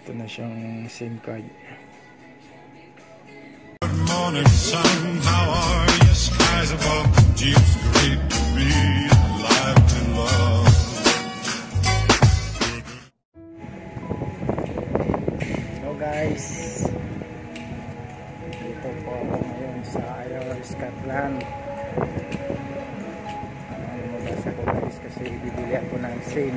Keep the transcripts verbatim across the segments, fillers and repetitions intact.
Ito na siyang SIM card. Good morning, son. How are you? Skies above. It's great to be alive and love. So guys, dito po ako ngayon sa Ayr, Scotland. Lumabas ako guys kasi bibili ako ng SIM.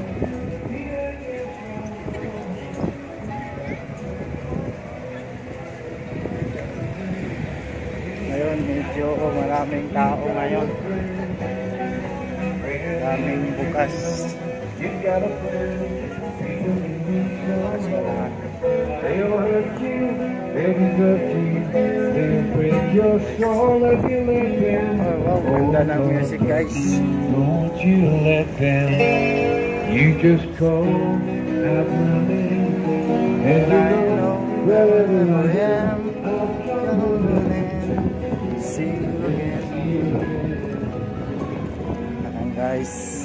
Ngayon, medyo maraming tao ngayon. Maraming bukas. Bukas marami. They overlook you, they desert you, they break your soul if you let them. Ganda ng music guys. Don't you let them. You just call out my name. And I know wherever I am, I'll come and sing again. Ayan guys.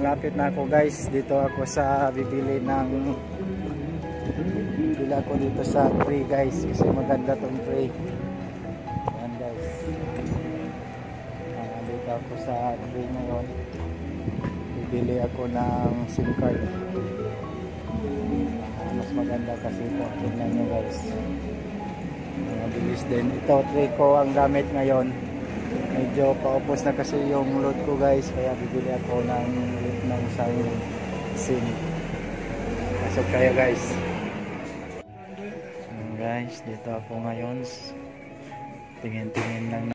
Malapit na ako guys, dito ako sa bibili ng bibili ako dito sa tree guys kasi maganda tong tree. Ayan guys, uh, dito ako sa tree ngayon, bibili ako ng SIM card. Uh, mas maganda kasi ito, tingnan nyo guys, mabilis din ito. Tree ko ang gamit ngayon. Medyo paupos na kasi yung load ko guys, kaya bibili ako ng ng SIM. Pasok kaya guys. And guys, dito ako ngayon. Tingin-tingin lang na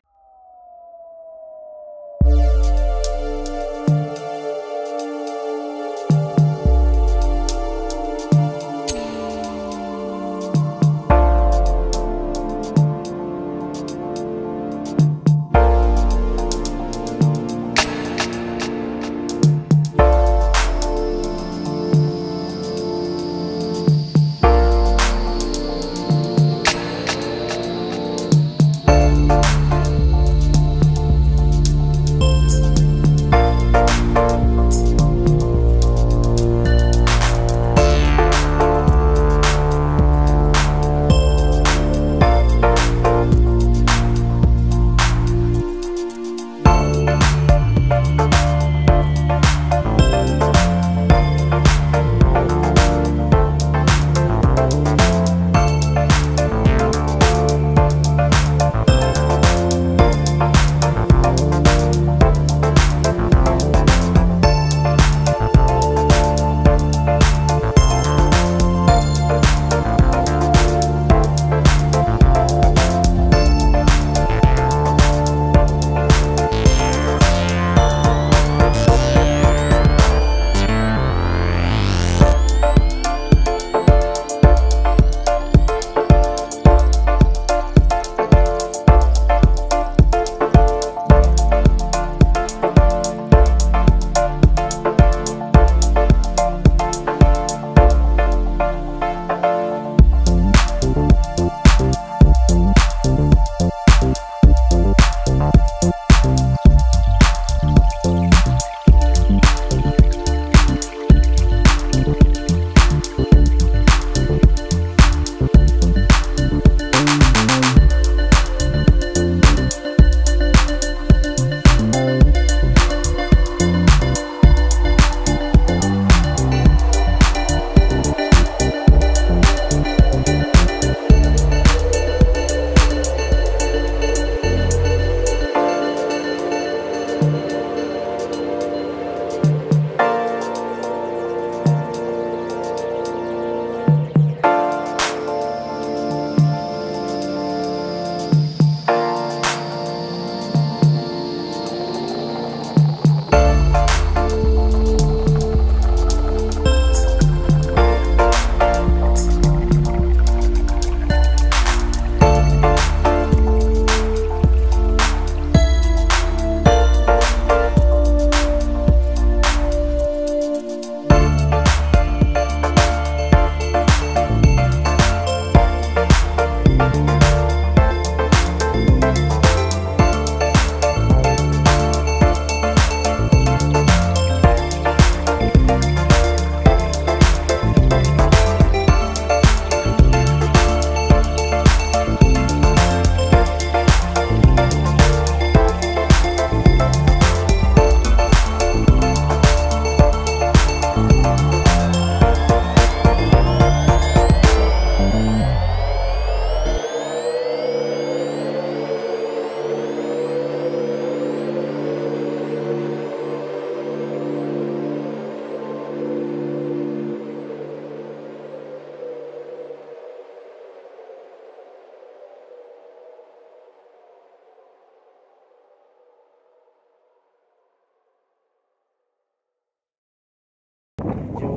medyo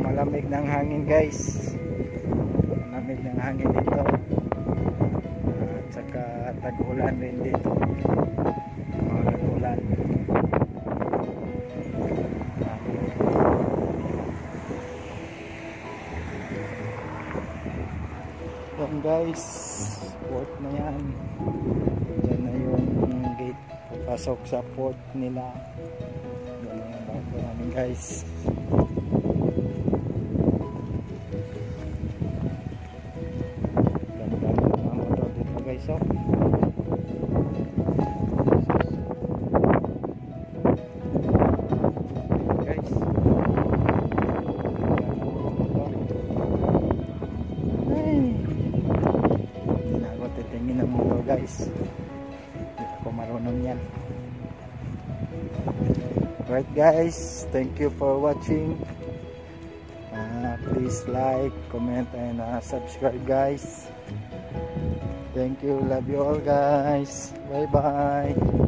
malamig ng hangin guys, malamig ng hangin dito at saka tag-ulan rin dito, mga tag-ulan. Yan guys, port na yan, dyan na yung gate pasok sa port nila. Yan na yung bago namin guys. Yan na yung mga motor dito guys, oh. Guys, hindi ako marunong yan. Right guys, thank you for watching. Uh, please like, comment, and uh, subscribe guys. Thank you, love you all guys. Bye bye.